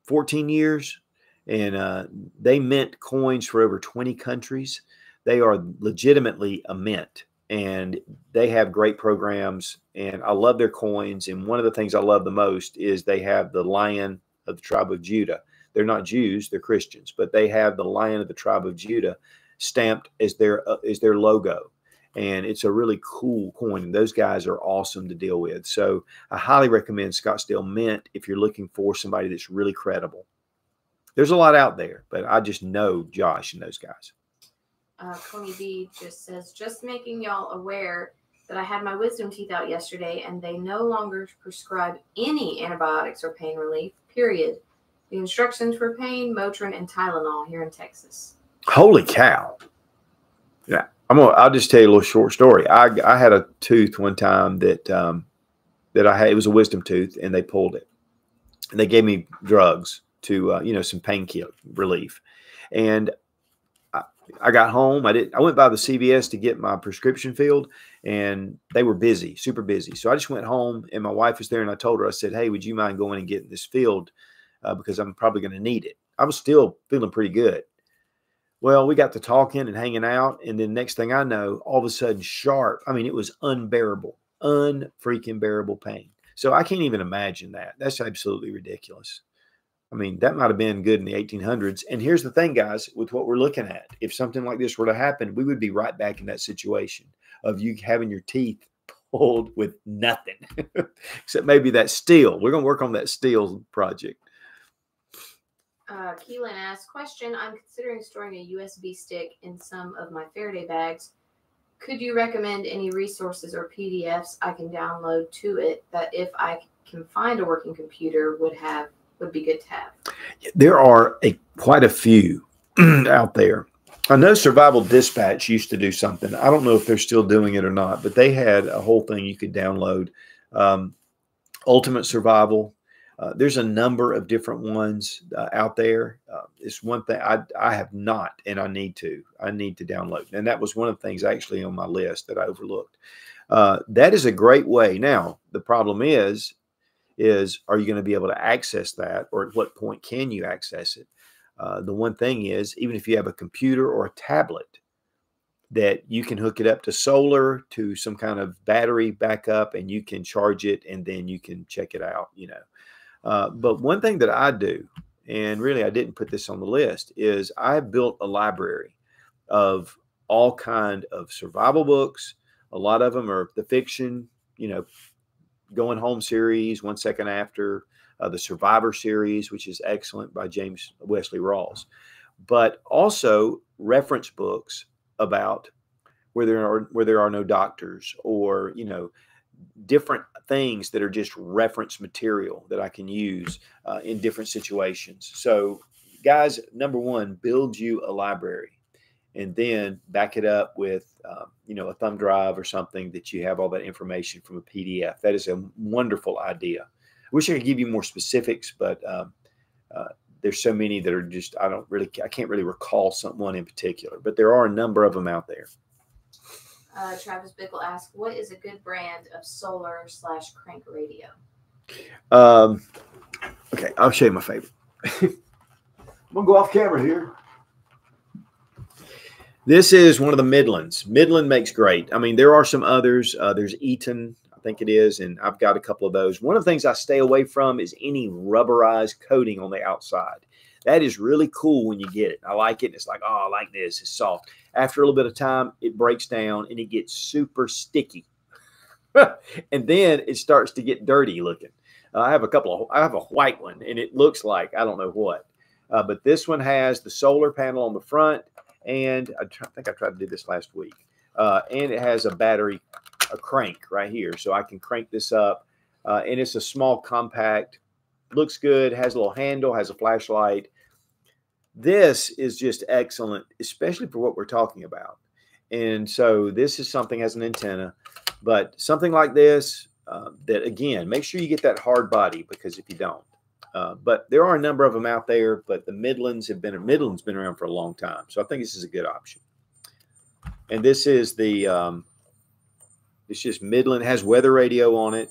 14 years. And they mint coins for over 20 countries. They are legitimately a mint, and they have great programs, and I love their coins. And one of the things I love the most is they have the Lion of the Tribe of Judah. They're not Jews, they're Christians, but they have the Lion of the Tribe of Judah stamped as their logo. And it's a really cool coin. And those guys are awesome to deal with. So I highly recommend Scottsdale Mint if you're looking for somebody that's really credible. There's a lot out there, but I just know Josh and those guys. Tony D just says, just making y'all aware that I had my wisdom teeth out yesterday and they no longer prescribe any antibiotics or pain relief, period. The instructions were pain, Motrin, and Tylenol here in Texas. Holy cow. Yeah. I'll just tell you a little short story. I had a tooth one time that, it was a wisdom tooth, and they pulled it and they gave me drugs to, you know, some pain relief. And I got home. I went by the CVS to get my prescription filled, and they were busy, super busy. So I just went home, and my wife was there, and I told her, I said, hey, would you mind going and getting this filled because I'm probably going to need it. I was still feeling pretty good. Well, we got to talking and hanging out, and then next thing I know, all of a sudden, sharp. I mean, it was unbearable, unfreaking bearable pain. So I can't even imagine that. That's absolutely ridiculous. I mean, that might have been good in the 1800s. And here's the thing, guys, with what we're looking at, if something like this were to happen, we would be right back in that situation of you having your teeth pulled with nothing, except maybe that steel. We're going to work on that steel project. Keelan asked, question, I'm considering storing a USB stick in some of my Faraday bags. Could you recommend any resources or PDFs I can download to it that if I can find a working computer would be good to have? There are quite a few out there. I know Survival Dispatch used to do something. I don't know if they're still doing it or not, but they had a whole thing you could download. Ultimate Survival. There's a number of different ones out there. It's one thing I have not, and I need to download. And that was one of the things actually on my list that I overlooked. That is a great way. Now, the problem is are you going to be able to access that, or at what point can you access it? The one thing is, even if you have a computer or a tablet, that you can hook it up to solar, to some kind of battery backup, and you can charge it, and then you can check it out, you know. But one thing that I do, and really I didn't put this on the list, is I built a library of all kind of survival books. A lot of them are the fiction, you know, Going Home series, One Second After, the Survivor series, which is excellent, by James Wesley Rawls, but also reference books about where there are no doctors, or, you know, different things that are just reference material that I can use in different situations. So guys, number one, build you a library, and then back it up with, you know, a thumb drive or something that you have all that information from a PDF. That is a wonderful idea. I wish I could give you more specifics, but there's so many that are just, I can't really recall someone in particular, but there are a number of them out there. Travis Bickle asks, what is a good brand of solar/crank radio? Okay, I'll show you my favorite. I'm going to go off camera here. This is one of the Midlands. Midland makes great. I mean, there are some others. There's Eton, I think it is, and I've got a couple of those. One of the things I stay away from is any rubberized coating on the outside. That is really cool when you get it. I like it. And it's like, oh, I like this. It's soft. After a little bit of time, it breaks down and it gets super sticky. And then it starts to get dirty looking. I have a white one, and it looks like I don't know what. But this one has the solar panel on the front. And I think I tried to do this last week. And it has a battery, a crank right here. So I can crank this up. And it's a small, compact, looks good, has a little handle, has a flashlight. This is just excellent, especially for what we're talking about. And so this is something that has an antenna, but something like this that, again, make sure you get that hard body, because if you don't. But there are a number of them out there, but the Midland's been around for a long time. So I think this is a good option. And this is the, it's just Midland, it has weather radio on it.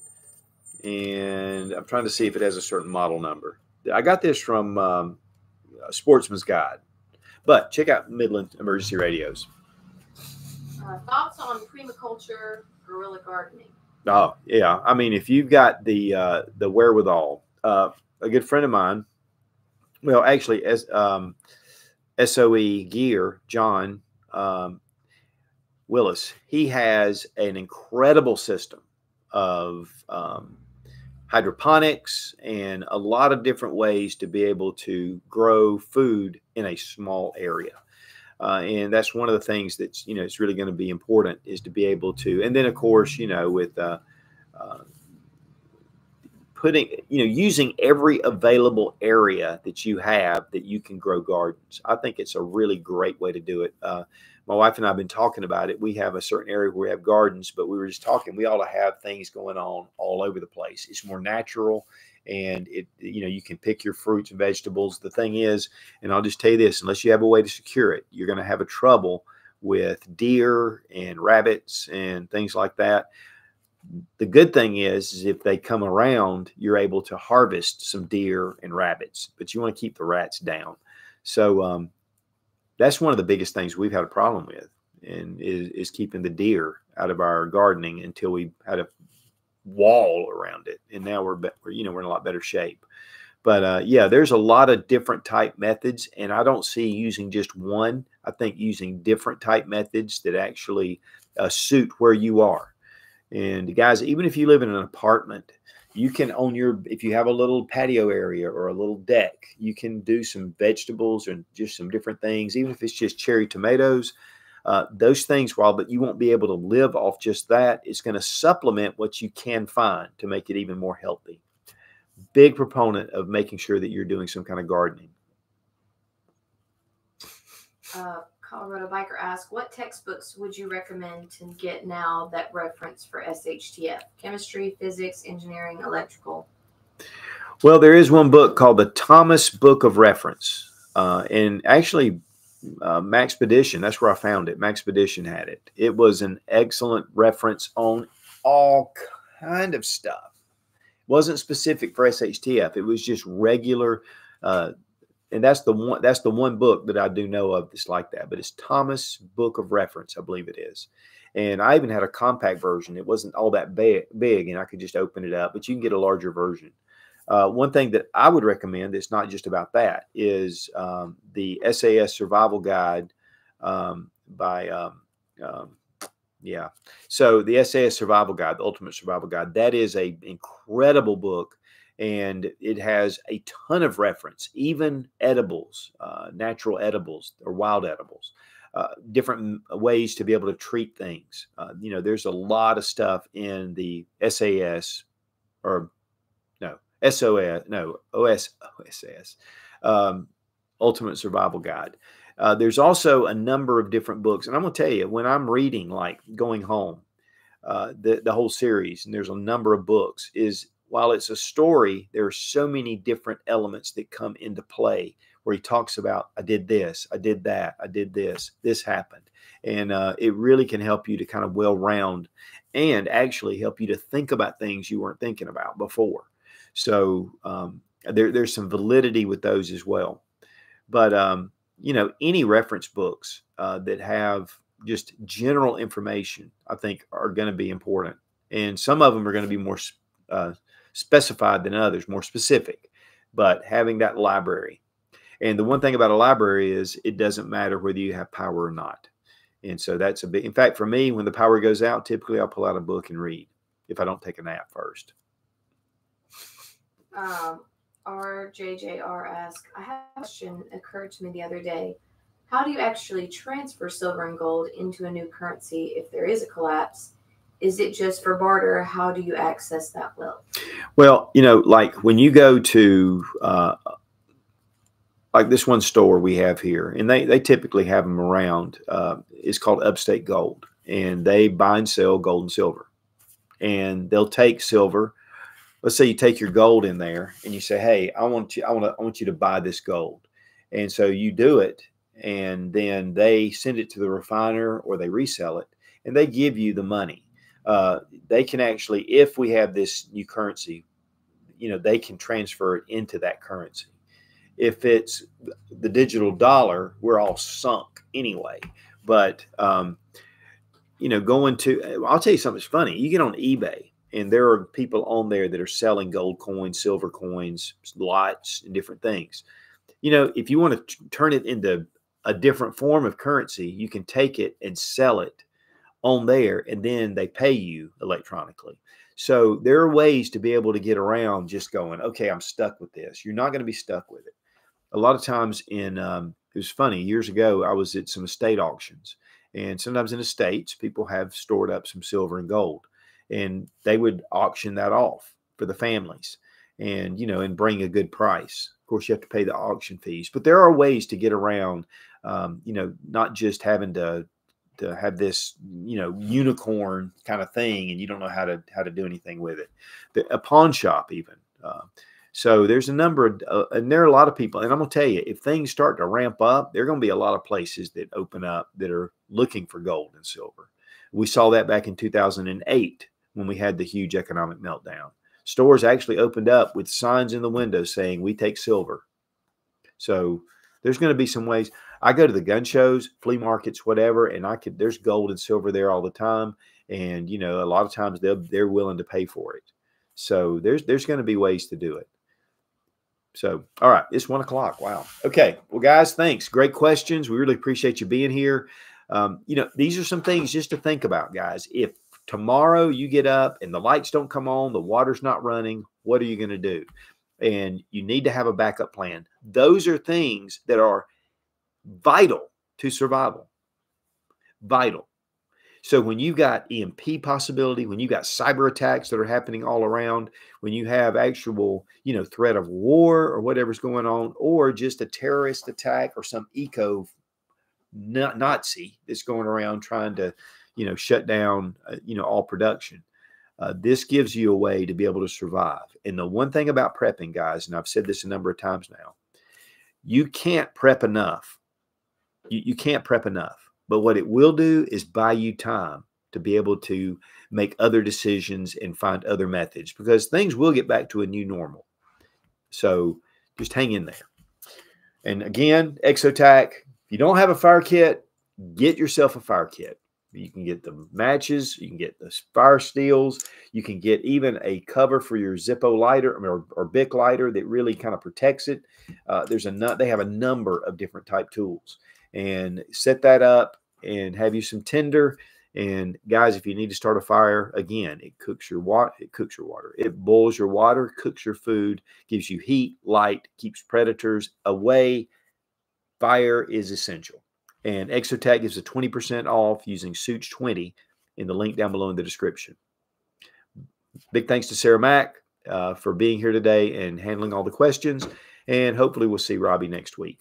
And I'm trying to see if it has a certain model number. I got this from a Sportsman's Guide. But check out Midland Emergency Radios. Thoughts on permaculture, guerrilla gardening? Oh, yeah. I mean, if you've got the wherewithal. A good friend of mine, well, actually, SOE Gear, John Willis, he has an incredible system of hydroponics and a lot of different ways to be able to grow food in a small area. And that's one of the things that's, you know, it's really going to be important, is to be able to, and then of course, you know, with using every available area that you have that you can grow gardens. I think it's a really great way to do it. My wife and I have been talking about it. We have a certain area where we have gardens, but we were just talking, we ought to have things going on all over the place. It's more natural. and it, you know, you can pick your fruits and vegetables. The thing is, and I'll just tell you this, unless you have a way to secure it, you're going to have a trouble with deer and rabbits and things like that. The good thing is if they come around, you're able to harvest some deer and rabbits, but you want to keep the rats down. So that's one of the biggest things we've had a problem with, and is keeping the deer out of our gardening until we had a wall around it. And now we're in a lot better shape. But yeah, there's a lot of different type methods, and I don't see using just one. I think using different type methods that actually suit where you are. And guys, even if you live in an apartment, you can own your, if you have a little patio area or a little deck, you can do some vegetables and just some different things. Even if it's just cherry tomatoes, those things, but you won't be able to live off just that. It's going to supplement what you can find to make it even more healthy. Big proponent of making sure that you're doing some kind of gardening. Colorado Biker asks, what textbooks would you recommend to get now that reference for SHTF? Chemistry, physics, engineering, electrical? Well, there is one book called the Thomas' Book of Reference. And actually, Maxpedition, that's where I found it. Maxpedition had it. It was an excellent reference on all kind of stuff. It wasn't specific for SHTF. It was just regular and that's the one book that I do know of that's like that, but it's Thomas' Book of Reference, I believe it is. And I even had a compact version. It wasn't all that big, and I could just open it up, but you can get a larger version. One thing that I would recommend that's not just about that is the SAS Survival Guide by, yeah. So the SAS Survival Guide, the Ultimate Survival Guide, that is an incredible book. And it has a ton of reference, even edibles, natural edibles or wild edibles, different ways to be able to treat things. You know, there's a lot of stuff in the OSS, Ultimate Survival Guide. There's also a number of different books. And I'm going to tell you, when I'm reading, like going home, the whole series, and there's a number of books, is while it's a story, there are so many different elements that come into play where he talks about, I did this, I did that, I did this, this happened. And it really can help you to kind of well-round and actually help you to think about things you weren't thinking about before. So there's some validity with those as well. But, you know, any reference books that have just general information, I think are going to be important. And some of them are going to be more specified than others, more specific, but having that library. And the one thing about a library is it doesn't matter whether you have power or not. And so that's a big, in fact, for me, when the power goes out, typically I'll pull out a book and read if I don't take a nap first. RJJR asks, I have a question that occurred to me the other day. How do you actually transfer silver and gold into a new currency if there is a collapse? Is it just for barter? How do you access that wealth? Well, you know, like when you go to like this one store we have here, and they typically have them around. It's called Upstate Gold, and they buy and sell gold and silver. And they'll take silver. Let's say you take your gold in there, and you say, "Hey, I want you to buy this gold," and so you do it, and then they send it to the refiner or they resell it, and they give you the money. They can actually, if we have this new currency, you know, they can transfer it into that currency. If it's the digital dollar, we're all sunk anyway. But, you know, I'll tell you something's funny. You get on eBay and there are people on there that are selling gold coins, silver coins, lots and different things. You know, if you want to turn it into a different form of currency, you can take it and sell it on there, and then they pay you electronically. So there are ways to be able to get around just going, okay, I'm stuck with this. You're not going to be stuck with it. A lot of times in, it was funny, years ago, I was at some estate auctions, and sometimes in estates, people have stored up some silver and gold, and they would auction that off for the families and, you know, and bring a good price. Of course, you have to pay the auction fees, but there are ways to get around, you know, not just having to have this, you know, unicorn kind of thing, and you don't know how to do anything with it. A pawn shop even. So there's a number of, and there are a lot of people, and I'm going to tell you, if things start to ramp up, there are going to be a lot of places that open up that are looking for gold and silver. We saw that back in 2008 when we had the huge economic meltdown. Stores actually opened up with signs in the window saying, we take silver. So there's going to be some ways. I go to the gun shows, flea markets, whatever, and I could, there's gold and silver there all the time. And, you know, a lot of times they're willing to pay for it. So there's going to be ways to do it. So, all right, it's 1 o'clock. Wow. Okay. Well, guys, thanks. Great questions. We really appreciate you being here. You know, these are some things just to think about, guys. If tomorrow you get up and the lights don't come on, the water's not running, what are you going to do? And you need to have a backup plan. Those are things that are vital to survival. Vital. So when you've got EMP possibility, when you've got cyber attacks that are happening all around, when you have actual, you know, threat of war or whatever's going on, or just a terrorist attack or some eco-Nazi that's going around trying to, you know, shut down, you know, all production. This gives you a way to be able to survive. And the one thing about prepping, guys, and I've said this a number of times now, you can't prep enough. You can't prep enough. But what it will do is buy you time to be able to make other decisions and find other methods, because things will get back to a new normal. So just hang in there. And again, Exotac, if you don't have a fire kit, get yourself a fire kit. You can get the matches, you can get the fire steels, you can get even a cover for your Zippo lighter or Bic lighter that really kind of protects it. They have a number of different type tools. And set that up and have you some tinder. And guys, if you need to start a fire, again, it cooks your water, it boils your water, cooks your food, gives you heat, light, keeps predators away. Fire is essential. And Exotac gives a 20% off using Sootch20 in the link down below in the description. Big thanks to Sarah Mack for being here today and handling all the questions. And hopefully we'll see Robbie next week.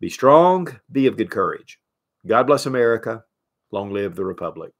Be strong, be of good courage. God bless America. Long live the Republic.